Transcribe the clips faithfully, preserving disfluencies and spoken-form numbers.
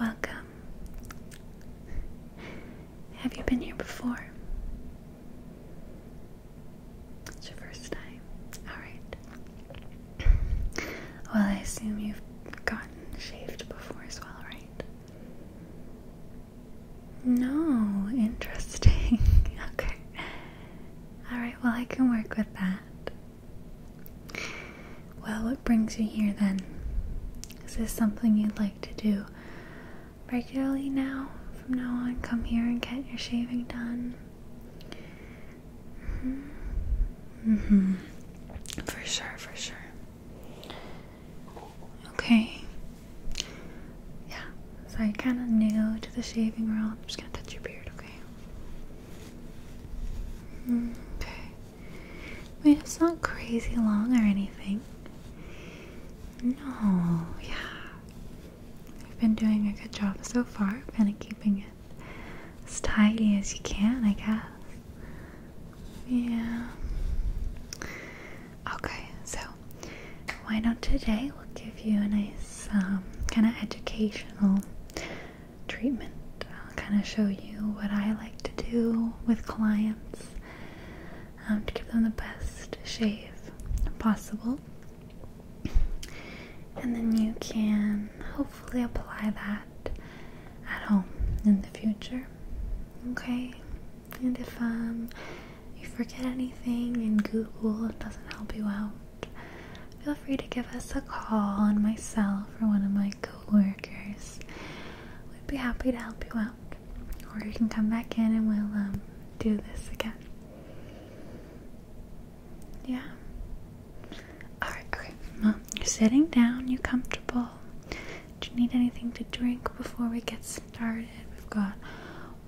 welcome. Have you been here before? It's your first time. Alright. Well, I assume you've gotten shaved before as well, right? No, interesting. Okay. Alright, well, I can work with that. Well, what brings you here then? Is this something you'd like to do regularly now? From now on, come here and get your shaving done? Mm-hmm. Mm-hmm. For sure, for sure. Okay. Yeah, so you're kind of new to the shaving world. I'm just going to touch your beard, okay? Mm-hmm. Okay. I mean, it's not crazy long or anything. No, yeah. You've been doing a good job so far, kind of keeping it as tidy as you can, I guess. Yeah. Okay, so why not today we'll give you a nice um, kind of educational treatment. I'll kind of show you what I like to do with clients um, to give them the best shave possible. And then you can hopefully apply that at home in the future, okay? And if um, you forget anything and Google doesn't help you out, feel free to give us a call on myself or one of my co-workers. We'd be happy to help you out. Or you can come back in and we'll um, do this again. Yeah. Well, you're sitting down, you're comfortable. Do you need anything to drink before we get started? We've got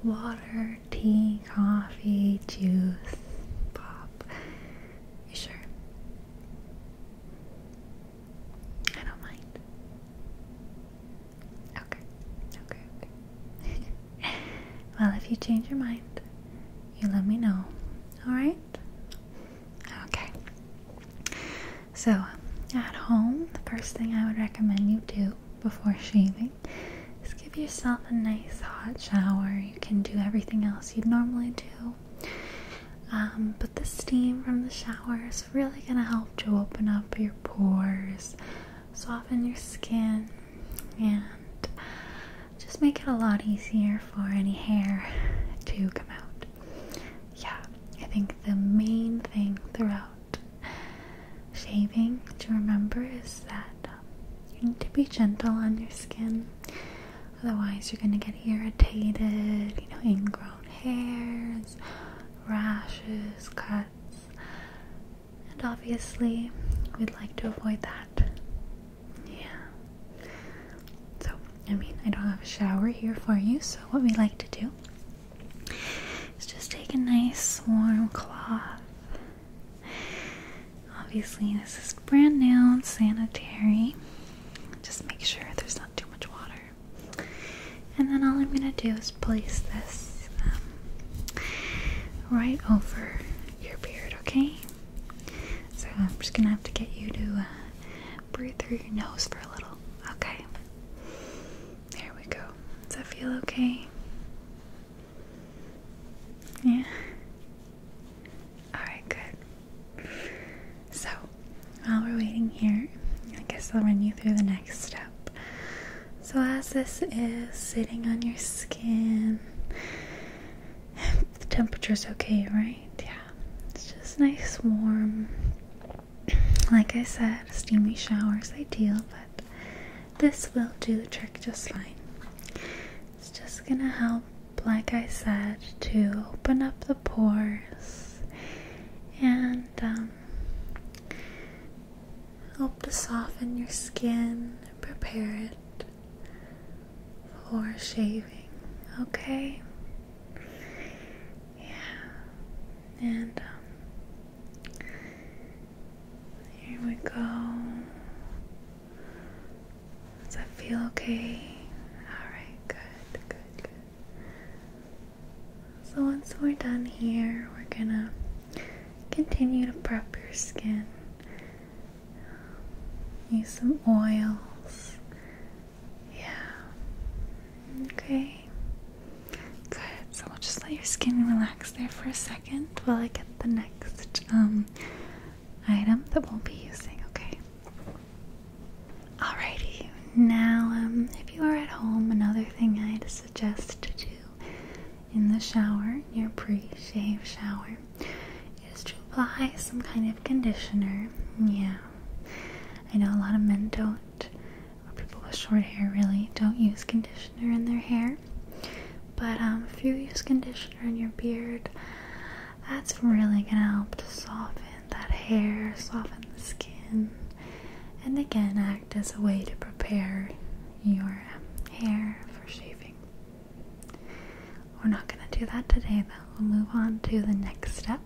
water, tea, coffee, juice, pop. You sure? I don't mind. Okay, okay, okay. Well, if you change your mind, you let me know, alright? Okay. So, at home, the first thing I would recommend you do before shaving is give yourself a nice hot shower. You can do everything else you'd normally do, um, but the steam from the shower is really going to help to open up your pores, soften your skin, and just make it a lot easier for any hair to come out. Yeah, I think the main thing throughout shaving to remember is that um, you need to be gentle on your skin, otherwise you're going to get irritated, you know, ingrown hairs, rashes, cuts, and obviously we'd like to avoid that. Yeah. So, I mean, I don't have a shower here for you, so what we like to do is just take a nice warm cloth. Obviously, this is brand new and sanitary. Just make sure there's not too much water. And then all I'm going to do is place this um, right over your beard, okay? So I'm just going to have to get you to uh, breathe through your nose for a little, okay? There we go. Does that feel okay? Yeah? While we're waiting here, I guess I'll run you through the next step. So as this is sitting on your skin, the temperature's okay, right? Yeah, it's just nice, warm. Like I said, a steamy shower is ideal, but this will do the trick just fine. It's just gonna help, like I said, to open up the pores and um, help to soften your skin and prepare it for shaving, okay? Yeah, and um, here we go. Does that feel okay? Alright, good, good, good. So once we're done here, we're gonna continue to prep your skin. Use some oils, yeah, can relax there for a second while I get the next um, item that we'll be using, okay? Alrighty, now um, if you are at home, another thing I'd suggest to do in the shower, your pre-shave shower, is to apply some kind of conditioner. Yeah, I know a lot of men don't, or people with short hair really, don't use conditioner in their hair. But um, if you use conditioner in your beard, that's really gonna help to soften that hair, soften the skin, and again act as a way to prepare your um, hair for shaving. We're not gonna do that today though. We'll move on to the next step.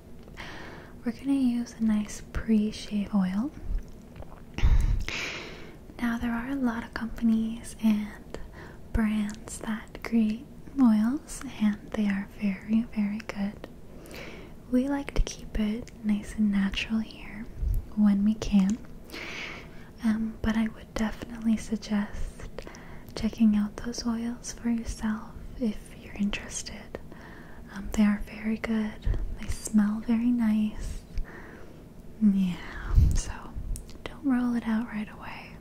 We're gonna use a nice pre-shave oil. Now there are a lot of companies and brands that create oils, and they are very, very good. We like to keep it nice and natural here when we can, um, but I would definitely suggest checking out those oils for yourself if you're interested. Um, they are very good, they smell very nice, yeah, so don't roll it out right away.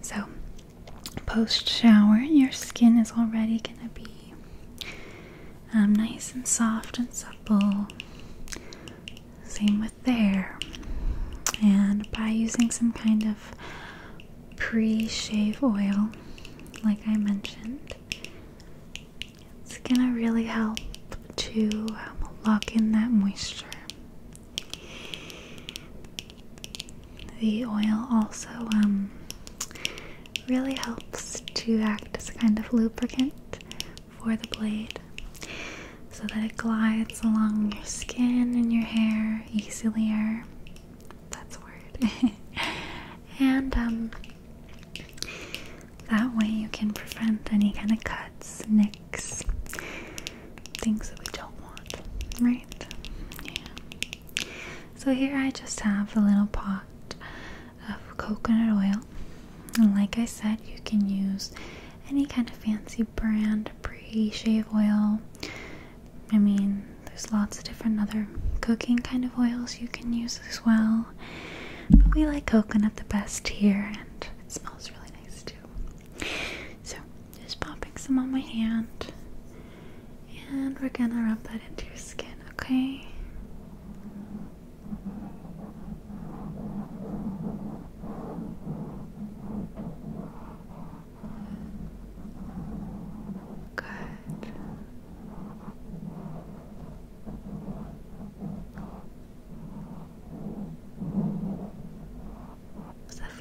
So post shower, your skin is already gonna be Um, nice and soft and supple, same with there, and by using some kind of pre-shave oil like I mentioned, it's gonna really help to um, lock in that moisture. The oil also um, really helps to act as a kind of lubricant for the blade, so that it glides along your skin and your hair easier. That's a word. And um, that way you can prevent any kind of cuts, nicks, things that we don't want, right? Yeah. So here I just have a little pot of coconut oil. And like I said, you can use any kind of fancy brand pre-shave oil. I mean, there's lots of different other cooking kind of oils you can use as well, but we like coconut the best here, and it smells really nice too. So, just popping some on my hand, and we're gonna rub that into your skin, okay?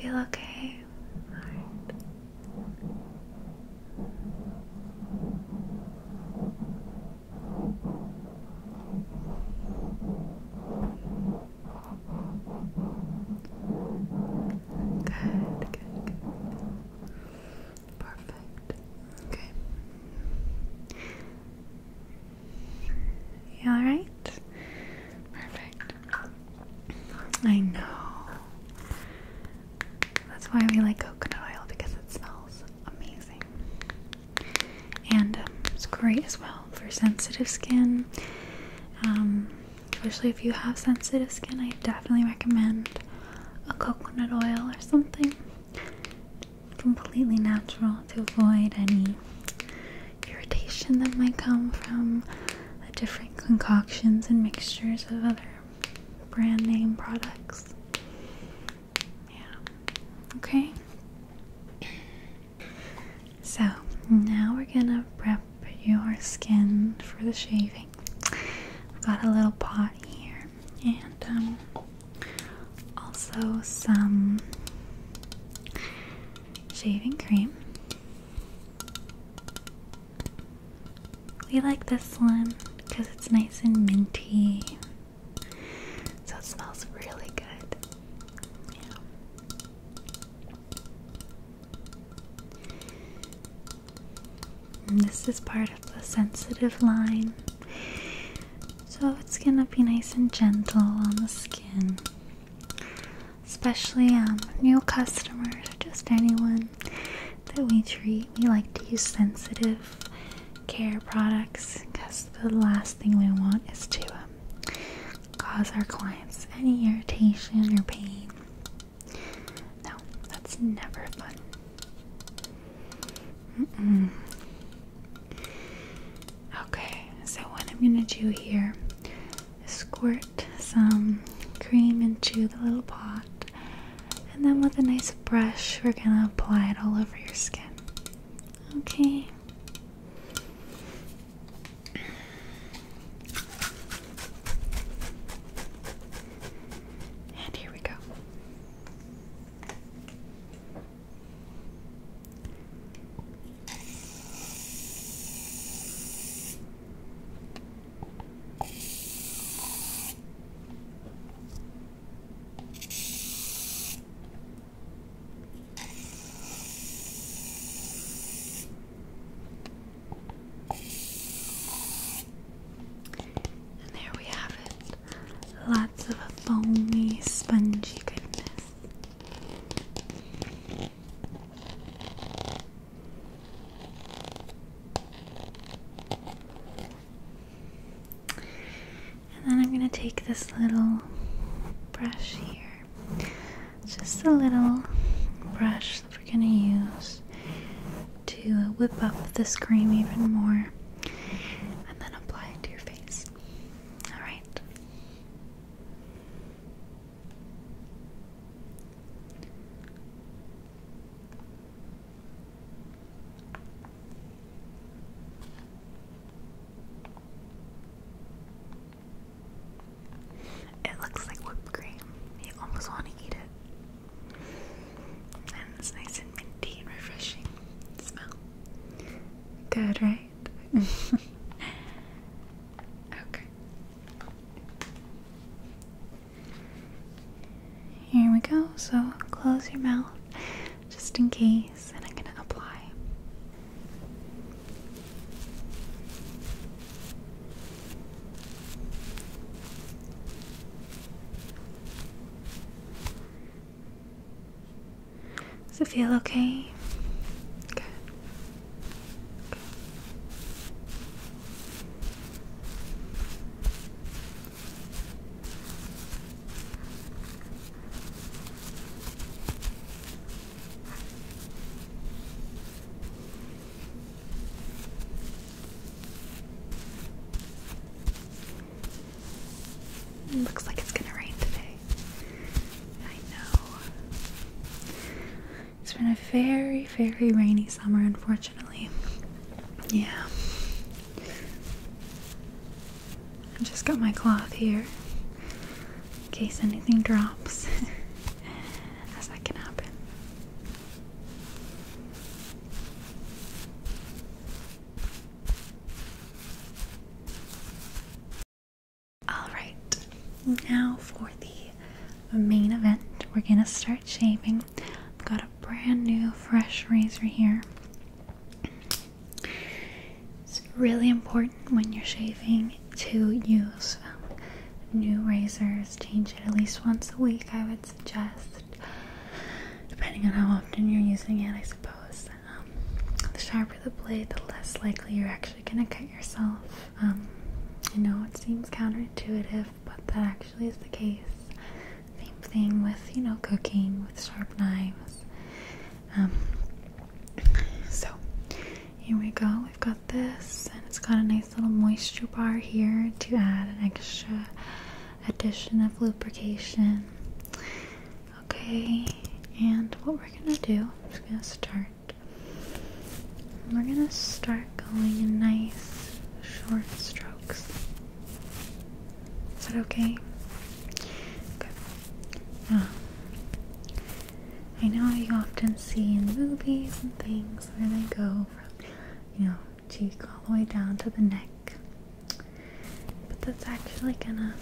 Okay, all right. Good, good, good. Perfect. Okay. You all right? Perfect. I know. Why we like coconut oil, because it smells amazing, and um, it's great as well for sensitive skin, um, especially if you have sensitive skin. I definitely recommend a coconut oil or something completely natural to avoid any irritation that might come from the different concoctions and mixtures of other brand name products. Okay, so now we're gonna prep your skin for the shaving. I've got a little pot here, and um, also some shaving cream. We like this one because it's nice and minty, so it smells really good. And this is part of the sensitive line, so it's gonna be nice and gentle on the skin, especially um, new customers or just anyone that we treat. We like to use sensitive care products because because the last thing we want is to um, cause our clients any irritation or pain. No, that's never fun. Mm-mm. Okay, so what I'm gonna do here is squirt some cream into the little pot, and then with a nice brush we're gonna apply it all over your skin. Okay. And here we go. Lots of a foamy, spongy goodness. And then I'm going to take this little brush here. It's just a little brush that we're going to use to whip up this cream even more. Good, right? Okay. Here we go. So close your mouth just in case, and I'm gonna apply. Does it feel okay? Looks like it's gonna rain today. I know. It's been a very, very rainy summer, unfortunately. Yeah. I just got my cloth here in case anything drops. As that can happen. Now for the main event, we're gonna start shaving. I've got a brand new fresh razor here. It's really important when you're shaving to use um, new razors. Change it at least once a week, I would suggest, depending on how often you're using it, I suppose. Um, the sharper the blade, the less likely you're actually gonna cut yourself. Um, I know it seems counterintuitive, but that actually is the case. Same thing with, you know, cooking, with sharp knives. Um, so, here we go. We've got this, and it's got a nice little moisture bar here to add an extra addition of lubrication. Okay, and what we're going to do, I'm just going to start. We're going to start going in nice, short strokes. Is that okay? Good. Now, I know you often see in movies and things where they go from, you know, cheek all the way down to the neck, but that's actually gonna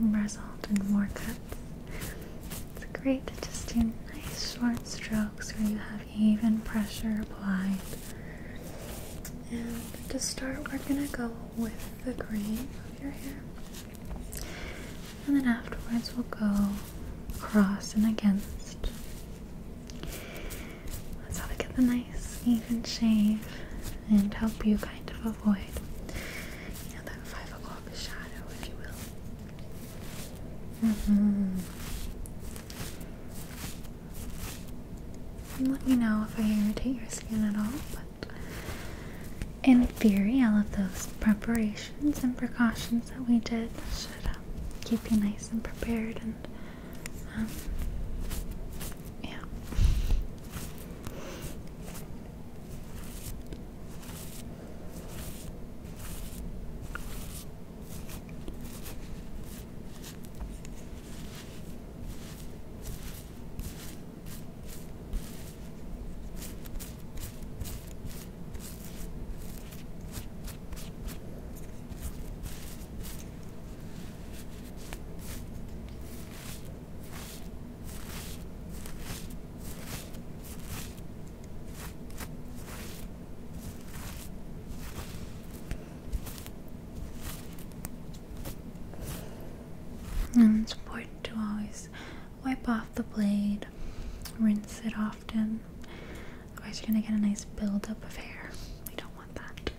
result in more cuts. It's great to just do nice short strokes where you have even pressure applied. And to start, we're gonna go with the green of your hair, and then afterwards we'll go across and against. That's how we get the nice even shave and help you kind of avoid Mm-hmm. Let me know if I irritate your skin at all, but in theory, all of those preparations and precautions that we did should uh, keep you nice and prepared and um, yeah. And it's important to always wipe off the blade, rinse it often, otherwise you're going to get a nice buildup of hair. We don't want that.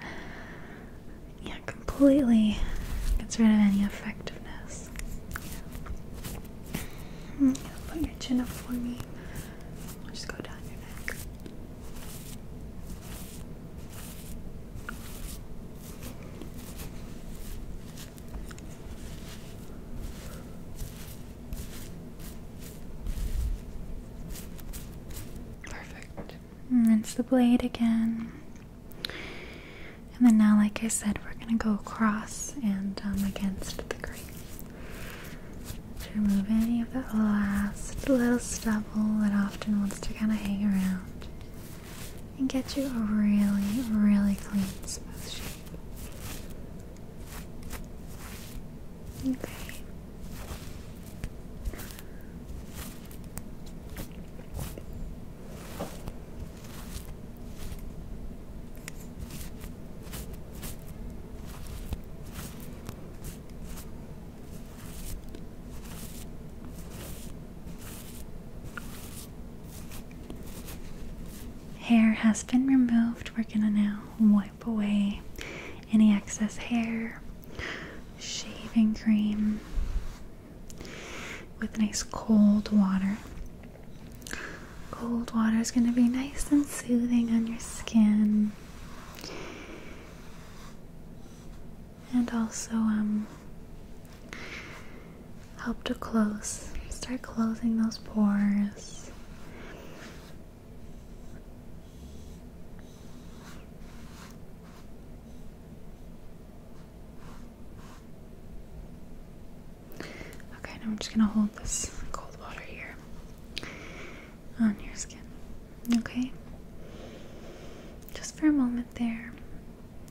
Yeah, completely gets rid of any effectiveness. Yeah. I'm going to put your chin up for me. I'll just go down your neck. Rinse the blade again, and then now, like I said, we're going to go across and um, against the grain to remove any of that last little stubble that often wants to kind of hang around and get you a really, really clean, smooth shape. Okay. Hair has been removed. We're gonna now wipe away any excess hair, shaving cream with nice cold water. Cold water is gonna be nice and soothing on your skin, and also um, help to close, start closing those pores. I'm just going to hold this cold water here on your skin, okay? Just for a moment there.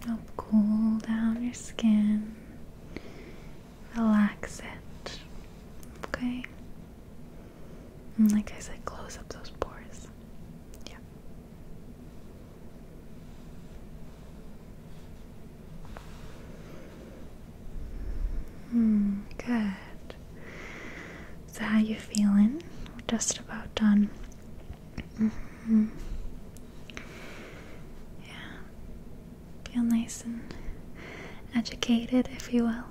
Help cool down your skin. Relax it, okay? And like I said, close up those pores. Yeah. Hmm, good. So how you feeling? We're just about done. Mm-hmm. Yeah, feel nice and educated, if you will.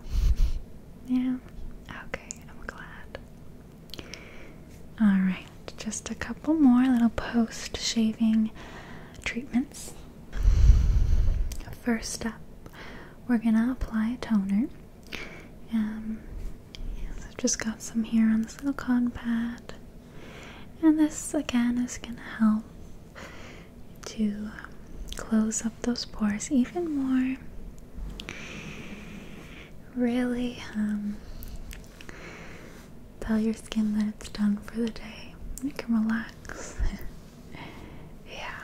Yeah, okay, I'm glad. Alright, just a couple more little post-shaving treatments. First up, we're gonna apply a toner. Um, Just got some here on this little cotton pad, and this again is going to help to close up those pores even more, really um, tell your skin that it's done for the day. You can relax. Yeah,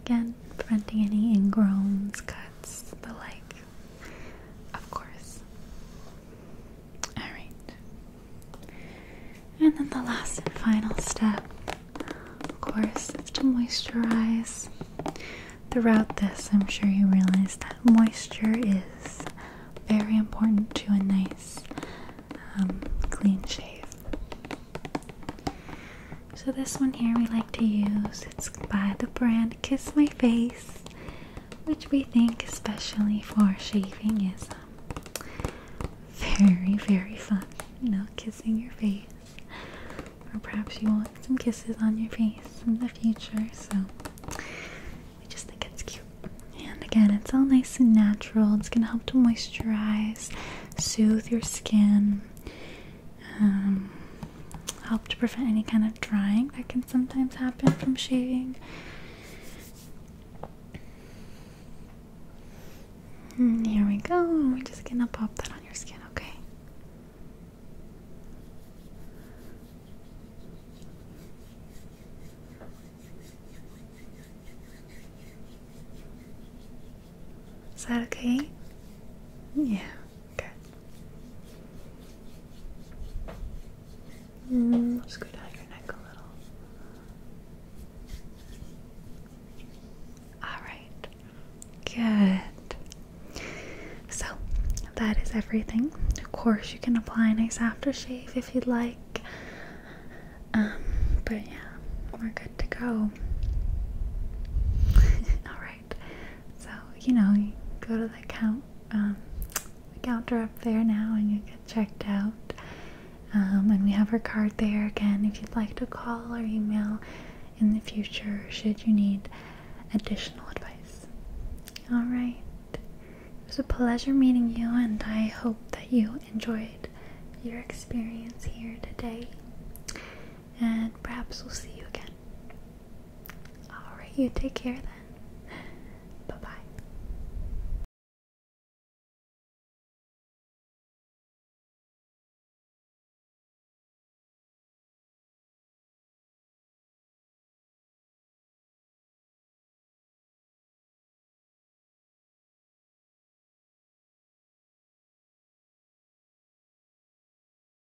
again, preventing any ingrowns, cuts, the like. And then the last and final step, of course, is to moisturize. Throughout this, I'm sure you realize that moisture is very important to a nice, um, clean shave. So this one here we like to use. It's by the brand Kiss My Face, which we think, especially for shaving, is um, very, very fun. you know, kissing your face. Or perhaps you want some kisses on your face in the future, so I just think it's cute. And again, it's all nice and natural. It's gonna help to moisturize, soothe your skin, um, help to prevent any kind of drying that can sometimes happen from shaving. And here we go, we're just gonna pop that on your skin, okay? Is that okay? Yeah, good. Mm, I'll scoot out your neck a little. Alright, good. That is everything. Of course, you can apply a nice aftershave if you'd like. Um, but yeah, we're good to go. Alright, so, you know, you go to the, count, um, the counter up there now and you get checked out. Um, and we have our card there again if you'd like to call or email in the future should you need additional advice. Alright. It was a pleasure meeting you, and I hope that you enjoyed your experience here today, and perhaps we'll see you again. Alright, you take care then.